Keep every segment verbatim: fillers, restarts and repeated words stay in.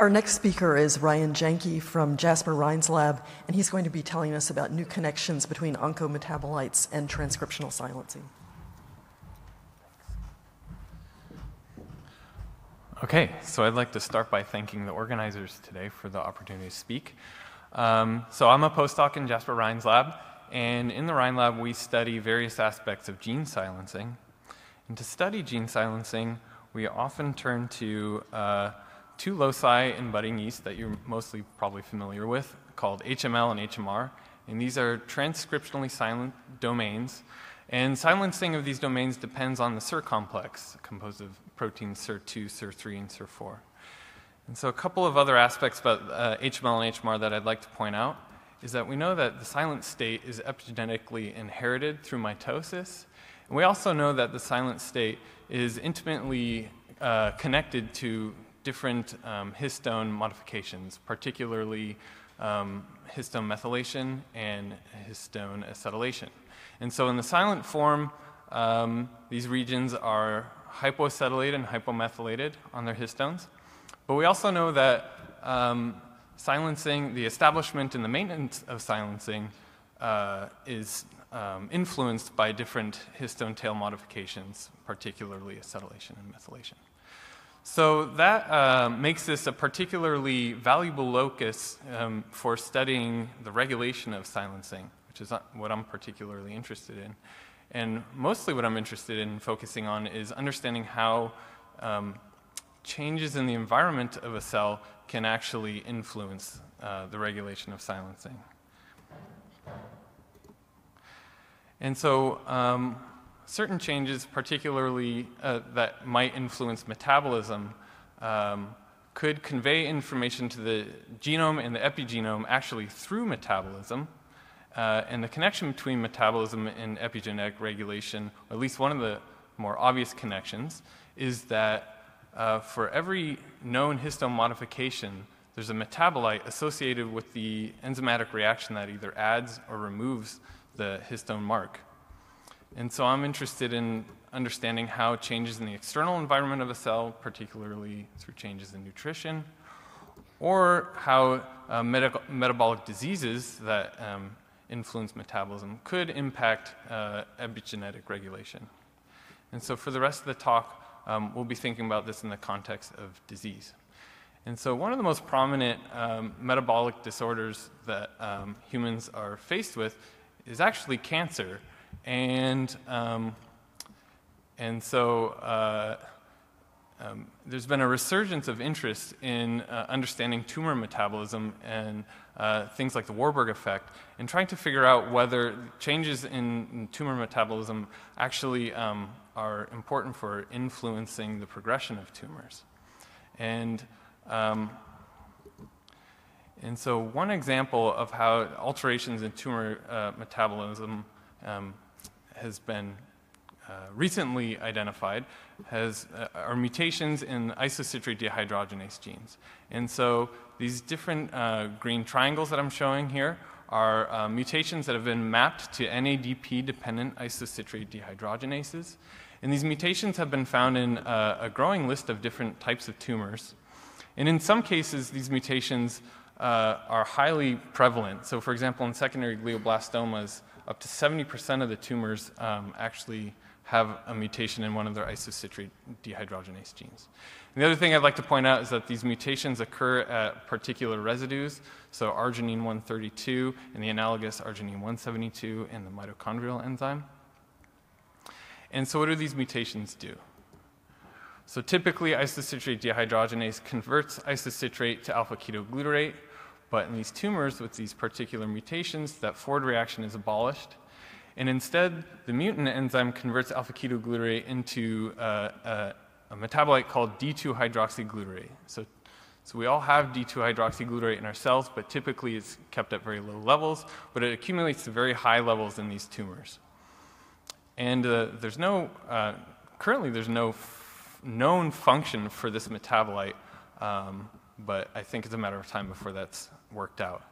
Our next speaker is Ryan Janke from Jasper Rhine's lab, and he's going to be telling us about new connections between oncometabolites and transcriptional silencing. Okay, so I'd like to start by thanking the organizers today for the opportunity to speak. Um, so I'm a postdoc in Jasper Rhine's lab, and in the Rhine lab we study various aspects of gene silencing. And to study gene silencing, we often turn to uh, two loci in budding yeast that you're mostly probably familiar with called H M L and H M R, and these are transcriptionally silent domains, and silencing of these domains depends on the S I R complex composed of proteins S I R two, S I R three, and S I R four. And so a couple of other aspects about uh, H M L and H M R that I'd like to point out is that we know that the silent state is epigenetically inherited through mitosis, and we also know that the silent state is intimately uh, connected to different um, histone modifications, particularly um, histone methylation and histone acetylation. And so in the silent form, um, these regions are hypoacetylated and hypomethylated on their histones. But we also know that um, silencing, the establishment and the maintenance of silencing uh, is um, influenced by different histone tail modifications, particularly acetylation and methylation. So that uh, makes this a particularly valuable locus um, for studying the regulation of silencing, which is what I'm particularly interested in. And mostly what I'm interested in focusing on is understanding how um, changes in the environment of a cell can actually influence uh, the regulation of silencing. And so um, certain changes, particularly uh, that might influence metabolism, um, could convey information to the genome and the epigenome actually through metabolism. Uh, and the connection between metabolism and epigenetic regulation, or at least one of the more obvious connections, is that uh, for every known histone modification, there's a metabolite associated with the enzymatic reaction that either adds or removes the histone mark. And so I'm interested in understanding how changes in the external environment of a cell, particularly through changes in nutrition, or how uh, metab metabolic diseases that um, influence metabolism could impact uh, epigenetic regulation. And so for the rest of the talk, um, we'll be thinking about this in the context of disease. And so one of the most prominent um, metabolic disorders that um, humans are faced with is actually cancer. And, um, and so uh, um, there's been a resurgence of interest in uh, understanding tumor metabolism and uh, things like the Warburg effect, and trying to figure out whether changes in, in tumor metabolism actually um, are important for influencing the progression of tumors. And, um, and so one example of how alterations in tumor uh, metabolism Um, has been uh, recently identified as uh, are mutations in isocitrate dehydrogenase genes. And so these different uh, green triangles that I'm showing here are uh, mutations that have been mapped to N A D P-dependent isocitrate dehydrogenases. And these mutations have been found in uh, a growing list of different types of tumors. And in some cases, these mutations uh, are highly prevalent. So for example, in secondary glioblastomas, up to seventy percent of the tumors um, actually have a mutation in one of their isocitrate dehydrogenase genes. And the other thing I'd like to point out is that these mutations occur at particular residues, so arginine one thirty-two and the analogous arginine one seventy-two and the mitochondrial enzyme. And so what do these mutations do? So typically isocitrate dehydrogenase converts isocitrate to alpha-ketoglutarate, but in these tumors with these particular mutations, that Ford reaction is abolished. And instead, the mutant enzyme converts alpha-ketoglutarate into uh, uh, a metabolite called D two hydroxyglutarate. So, so we all have D two hydroxyglutarate in our cells, but typically it's kept at very low levels, but it accumulates to very high levels in these tumors. And uh, there's no, uh, currently there's no f known function for this metabolite, um, but I think it's a matter of time before that's worked out.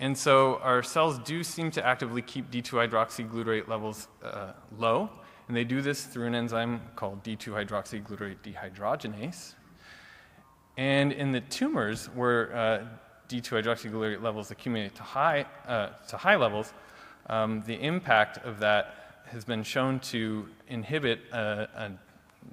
And so our cells do seem to actively keep D two hydroxyglutarate levels uh, low, and they do this through an enzyme called D two hydroxyglutarate dehydrogenase. And in the tumors where uh, D two hydroxyglutarate levels accumulate to high, uh, to high levels, um, the impact of that has been shown to inhibit a, a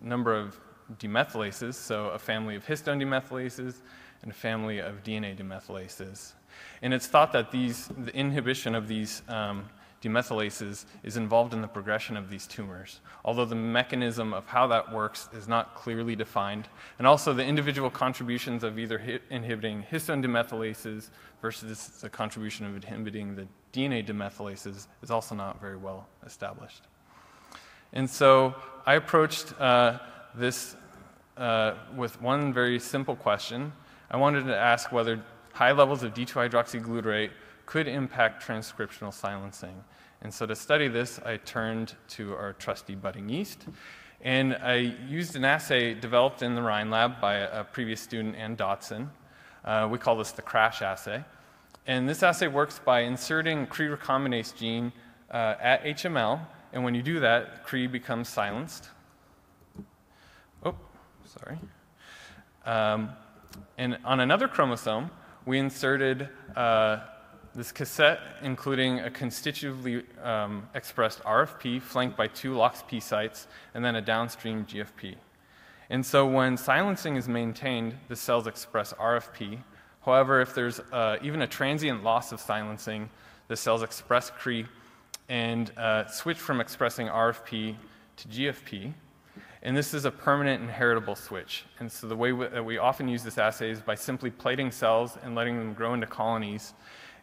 number of demethylases, so a family of histone demethylases and a family of D N A demethylases. And it's thought that these, the inhibition of these um, demethylases is involved in the progression of these tumors, although the mechanism of how that works is not clearly defined, and also the individual contributions of either hi inhibiting histone demethylases versus the contribution of inhibiting the D N A demethylases is also not very well established. And so I approached uh, this uh, with one very simple question. I wanted to ask whether high levels of D two hydroxyglutarate could impact transcriptional silencing. And so to study this, I turned to our trusty budding yeast, and I used an assay developed in the Rhine lab by a previous student, Ann Dotson. Uh, we call this the crash assay. And this assay works by inserting Cre recombinase gene uh, at H M L, and when you do that, Cre becomes silenced. Oh, sorry. Um, and on another chromosome, we inserted uh, this cassette, including a constitutively um, expressed R F P flanked by two LOXP sites and then a downstream G F P. And so when silencing is maintained, the cells express R F P. However, if there's uh, even a transient loss of silencing, the cells express Cre and uh, switch from expressing R F P to G F P. And this is a permanent and heritable switch. And so the way we, that we often use this assay is by simply plating cells and letting them grow into colonies.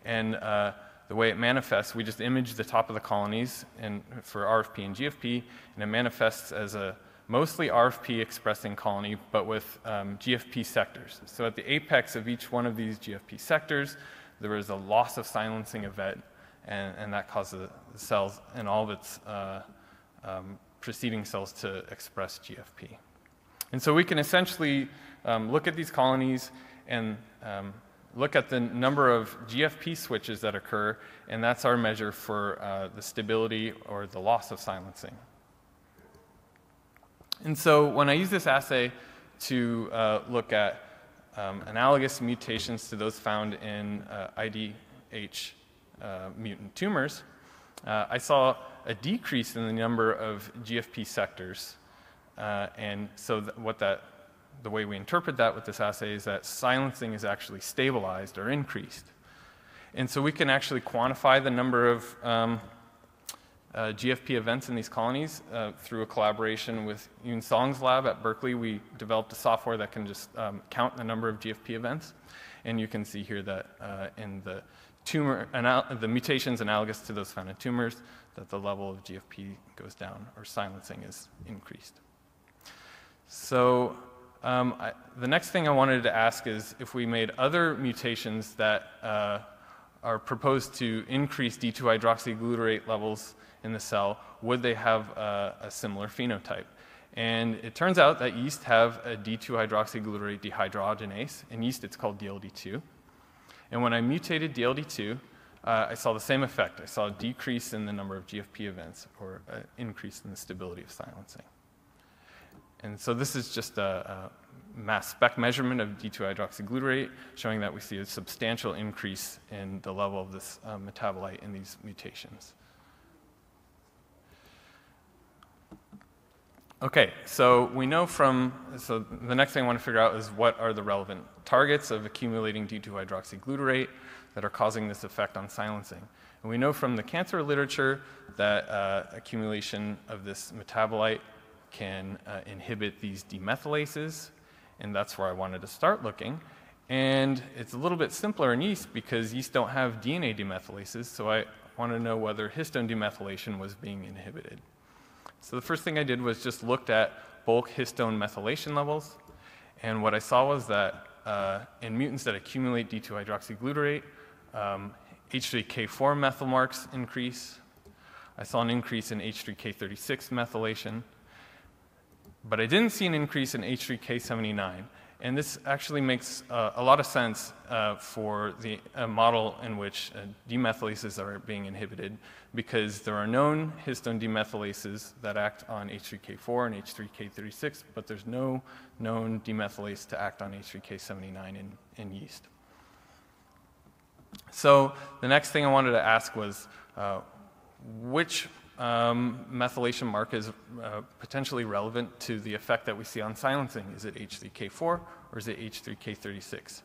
And uh, the way it manifests, we just image the top of the colonies and for R F P and G F P, and it manifests as a mostly R F P-expressing colony, but with um, G F P sectors. So at the apex of each one of these G F P sectors, there is a loss of silencing event, and, and that causes the cells and all of its uh, um, preceding cells to express G F P. And so we can essentially um, look at these colonies and um, look at the number of G F P switches that occur, and that's our measure for uh, the stability or the loss of silencing. And so when I use this assay to uh, look at um, analogous mutations to those found in uh, I D H uh, mutant tumors, uh, I saw a decrease in the number of G F P sectors. Uh, and so th what that The way we interpret that with this assay is that silencing is actually stabilized or increased. And so we can actually quantify the number of um, uh, G F P events in these colonies uh, through a collaboration with Yun Song's lab at Berkeley. We developed a software that can just um, count the number of G F P events. And you can see here that uh, in the tumor, the mutations analogous to those found in tumors, that the level of G F P goes down or silencing is increased. So Um, I, the next thing I wanted to ask is if we made other mutations that uh, are proposed to increase D two hydroxyglutarate levels in the cell, would they have uh, a similar phenotype? And it turns out that yeast have a D two hydroxyglutarate dehydrogenase. In yeast, it's called D L D two. And when I mutated D L D two, uh, I saw the same effect. I saw a decrease in the number of G F P events or an increase in the stability of silencing. And so this is just a, a mass spec measurement of D two hydroxyglutarate, showing that we see a substantial increase in the level of this uh, metabolite in these mutations. Okay, so we know from, so the next thing I want to figure out is what are the relevant targets of accumulating D two hydroxyglutarate that are causing this effect on silencing. And we know from the cancer literature that uh, accumulation of this metabolite can uh, inhibit these demethylases, and that's where I wanted to start looking. And it's a little bit simpler in yeast because yeast don't have D N A demethylases, so I want to know whether histone demethylation was being inhibited. So the first thing I did was just looked at bulk histone methylation levels, and what I saw was that uh, in mutants that accumulate D two hydroxyglutarate, um, H three K four methyl marks increase. I saw an increase in H three K thirty-six methylation. But I didn't see an increase in H three K seventy-nine, And this actually makes uh, a lot of sense uh, for the uh, model in which uh, demethylases are being inhibited, because there are known histone demethylases that act on H three K four and H three K thirty-six, but there's no known demethylase to act on H three K seventy-nine in, in yeast. So the next thing I wanted to ask was uh, which Um, methylation mark is uh, potentially relevant to the effect that we see on silencing. Is it H three K four or is it H three K thirty-six?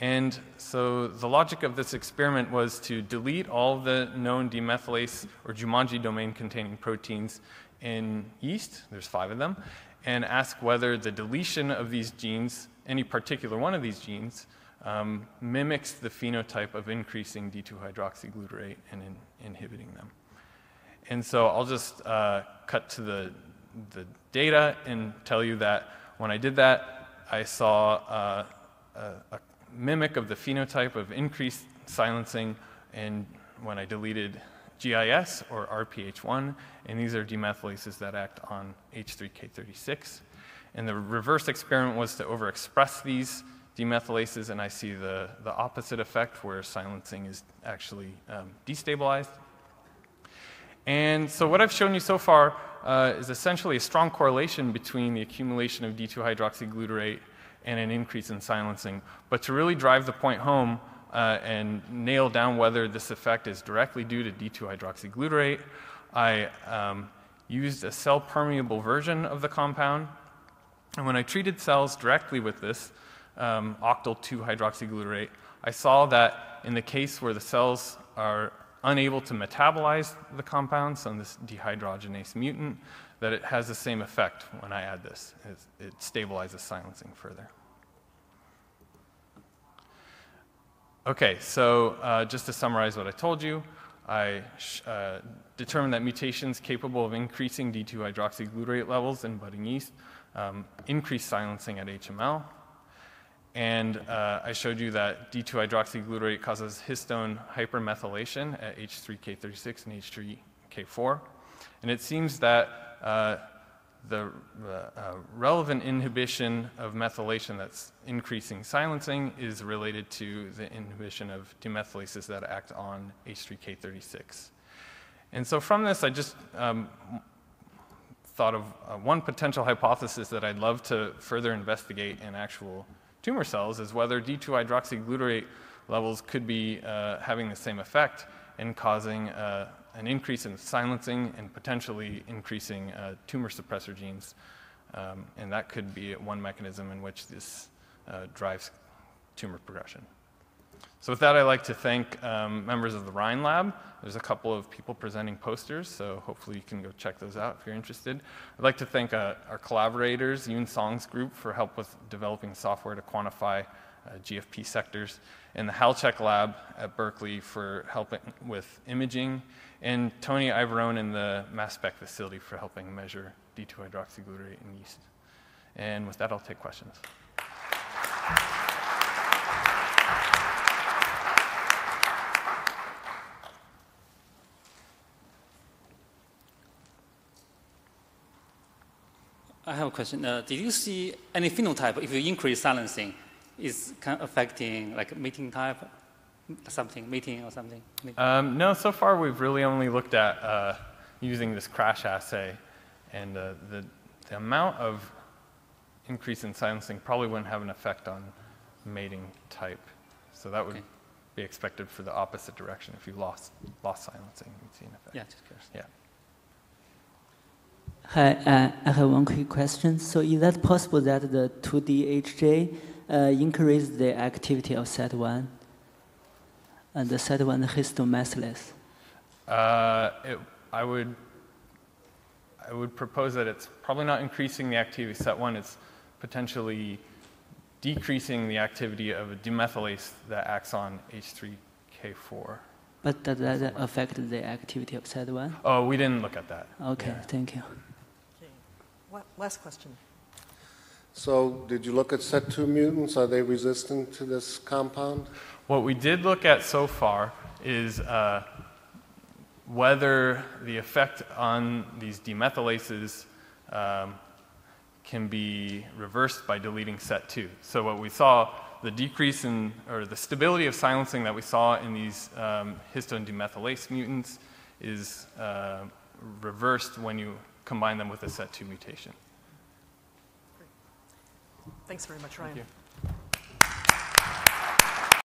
And so the logic of this experiment was to delete all the known demethylase or Jumanji domain containing proteins in yeast, there's five of them, and ask whether the deletion of these genes, any particular one of these genes, um, mimics the phenotype of increasing D two hydroxyglutarate and in inhibiting them. And so I'll just uh, cut to the, the data and tell you that when I did that, I saw uh, a, a mimic of the phenotype of increased silencing, and when I deleted G I S or R P H one, and these are demethylases that act on H three K thirty-six. And the reverse experiment was to overexpress these demethylases, and I see the, the opposite effect where silencing is actually um, destabilized. And so what I've shown you so far uh, is essentially a strong correlation between the accumulation of D two hydroxyglutarate and an increase in silencing. But to really drive the point home uh, and nail down whether this effect is directly due to D two hydroxyglutarate, I um, used a cell-permeable version of the compound. And when I treated cells directly with this um, octyl two hydroxyglutarate, I saw that in the case where the cells are unable to metabolize the compound, so in this dehydrogenase mutant, that it has the same effect when I add this. It, it stabilizes silencing further. Okay, so uh, just to summarize what I told you, I sh uh, determined that mutations capable of increasing D two hydroxyglutarate levels in budding yeast um, increase silencing at H M L. And uh, I showed you that D two hydroxyglutarate causes histone hypermethylation at H three K thirty-six and H three K four. And it seems that uh, the uh, relevant inhibition of methylation that's increasing silencing is related to the inhibition of demethylases that act on H three K thirty-six. And so from this, I just um, thought of uh, one potential hypothesis that I'd love to further investigate in actual tumor cells is whether D two hydroxyglutarate levels could be uh, having the same effect and causing uh, an increase in silencing and potentially increasing uh, tumor suppressor genes. Um, and that could be one mechanism in which this uh, drives tumor progression. So with that, I'd like to thank um, members of the Rhine Lab. There's a couple of people presenting posters, so hopefully you can go check those out if you're interested. I'd like to thank uh, our collaborators, Yun Song's group, for help with developing software to quantify uh, G F P sectors, and the Halcek Lab at Berkeley for helping with imaging, and Tony Iverone in the mass spec facility for helping measure D two hydroxyglutarate in yeast. And with that, I'll take questions. I have a question. Uh, did you see any phenotype if you increase silencing is kind of affecting like mating type, something, mating or something? Um, no, so far we've really only looked at uh, using this crash assay, and uh, the, the amount of increase in silencing probably wouldn't have an effect on mating type. So that would okay. be expected for the opposite direction. If you lost, lost silencing, you'd see an effect. Yeah, just curious. Yeah. Hi, uh, I have one quick question. So is that possible that the two D H J uh, increases the activity of set one and the set one histone methylases? Uh, it, I would I would propose that it's probably not increasing the activity of set one. It's potentially decreasing the activity of a demethylase that acts on H three K four. But does that affect the activity of set one? Oh, we didn't look at that. Okay, yeah. Thank you. What, last question. So did you look at set two mutants? Are they resistant to this compound? What we did look at so far is uh, whether the effect on these demethylases um, can be reversed by deleting set two. So what we saw, the decrease in, or the stability of silencing that we saw in these um, histone demethylase mutants is uh, reversed when you combine them with a set two mutation. Great. Thanks very much, Ryan. Thank you.